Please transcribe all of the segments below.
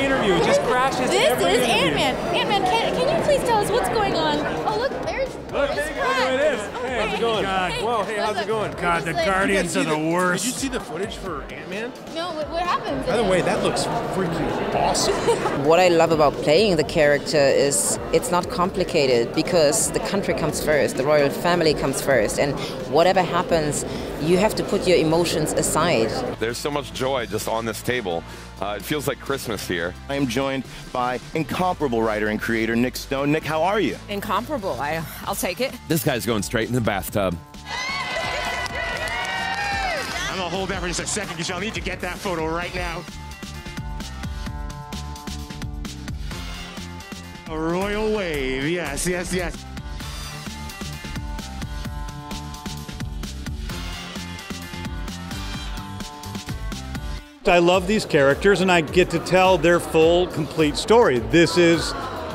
every interview. It just crashes. This is Ant-Man. Ant-Man, can you please tell us what's going on? Oh, look, there's. Look, there it is. Hey, how's it going? God. Hey, whoa, hey, how's it going? God, the Guardians are the worst. Did you see the footage for Ant-Man? No, what happened? By the way, that looks freaking awesome. What I love about playing the character is it's not complicated because the country comes first, the royal family comes first, and whatever happens, you have to put your emotions aside. There's so much joy just on this table. It feels like Christmas here. I am joined by incomparable writer and creator Nick Stone. Nick, how are you? Incomparable. I'll take it. This guy's going straight in the bathtub. I'm gonna hold that for just a second because y'all need to get that photo right now. A royal wave. Yes, yes, yes. I love these characters and I get to tell their full, complete story. This is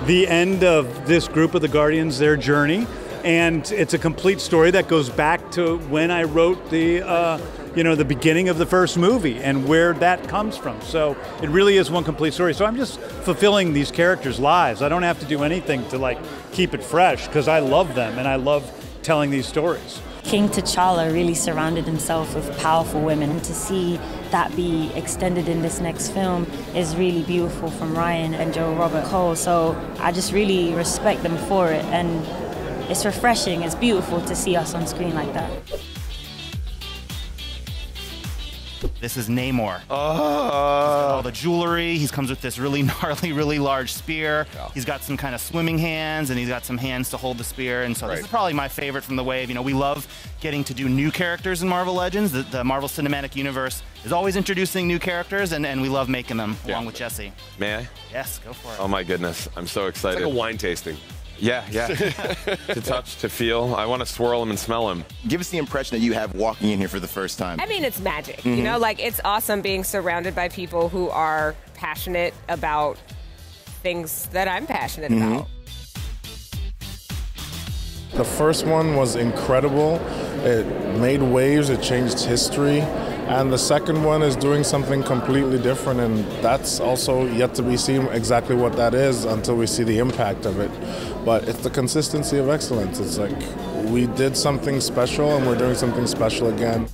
the end of this group of the Guardians, their journey, and it's a complete story that goes back to when I wrote the, the beginning of the first movie and where that comes from. So it really is one complete story. So I'm just fulfilling these characters' lives. I don't have to do anything to like keep it fresh because I love them and I love telling these stories. King T'Challa really surrounded himself with powerful women, and to see that be extended in this next film is really beautiful from Ryan and Joe Robert Cole, so I just really respect them for it, and it's refreshing, it's beautiful to see us on screen like that. This is Namor. All the jewelry. He comes with this really gnarly, really large spear. Yeah. He's got some kind of swimming hands, and he's got some hands to hold the spear. And so this is probably my favorite from the wave. You know, we love getting to do new characters in Marvel Legends. The Marvel Cinematic Universe is always introducing new characters, and we love making them along with Jesse. May I? Yes, go for it. Oh my goodness, I'm so excited. It's like a wine tasting. Yeah, yeah. To touch, to feel. I want to swirl him and smell him. Give us the impression that you have walking in here for the first time. I mean, it's magic. Mm-hmm. You know, like, it's awesome being surrounded by people who are passionate about things that I'm passionate about. The first one was incredible. It made waves, it changed history. And the second one is doing something completely different, and that's also yet to be seen exactly what that is until we see the impact of it. But it's the consistency of excellence. It's like we did something special and we're doing something special again.